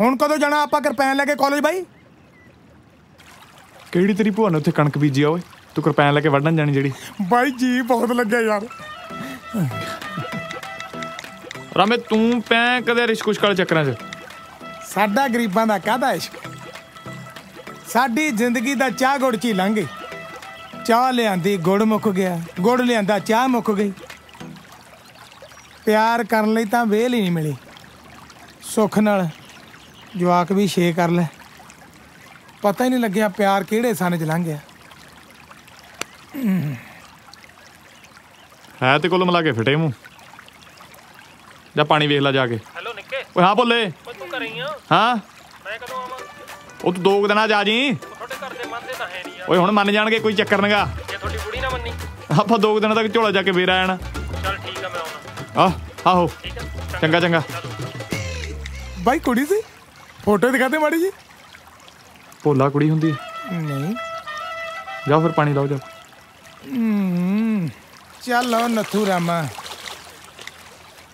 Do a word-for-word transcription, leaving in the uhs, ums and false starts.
ਹੁਣ ਕਦੋਂ ਜਾਣਾ ਆਪਾਂ ਕਿਰਪਾਨ ਲੈ ਕੇ ਕਾਲਜ ਬਾਈ? ਕਿਹੜੀ ਤੇਰੀ ਭੂਆ ਨੇ ਉੱਥੇ ਕਣਕ ਬੀਜੀ ਆ ਓਏ, ਤੂੰ ਕਿਰਪਾਨ ਲੈ ਕੇ ਵੱਢਣ ਜਾਣੀ ਜਿਹੜੀ? ਬਾਈ ਜੀ ਬਹੁਤ ਲੱਗਿਆ ਯਾਰ। ਰਾਮੇ ਤੂੰ ਪੈ ਕਦੇ ਰਿਸ਼ਕ ਕੁਸ਼ਕ ਵਾਲੇ ਚੱਕਰਾਂ 'ਚ? ਸਾਡਾ ਗਰੀਬਾਂ ਦਾ ਕਾਹਦਾ ਇਸ਼ਕ, ਸਾਡੀ ਜ਼ਿੰਦਗੀ ਦਾ ਚਾਹ ਗੁੜ 'ਚ ਹੀ ਲੰਘ ਗਈ। ਚਾਹ ਲਿਆਂਦੀ ਗੁੜ ਮੁੱਕ ਗਿਆ, ਗੁੜ ਲਿਆਂਦਾ ਚਾਹ ਮੁੱਕ ਗਈ। प्यार करने लई तां वेल ही नहीं मिली। सुख नाल जवाक भी छे कर लै, पता ही नहीं लग्या प्यार किहड़े सन च लंघ गया। है ते कुल मिला के फिटे मूँह जा, पानी वेख ला जाके। हैलो निक्के। ओए हां बोले। ओ तू करे ही हां? हां मैं कदों आवां? ओ तू दो दिन आ जी। थोड़े घर दे मनदे तां है नहीं यार। ओए हुण मन जाणगे, कोई चक्कर नहींगा जे थोड़ी बुड़ी ना मन्नी। आपां दो दिन तक झोला जाके वेरा आना। चल ठीक है, मैं आउणा। आह आहो चंगा चंगा। भाई कुड़ी सी फोटो दिखाते माड़ी जी। भोला कुड़ी हुंदी नहीं। जाओ फिर पानी लाओ जाओ। चलो नथू रामा।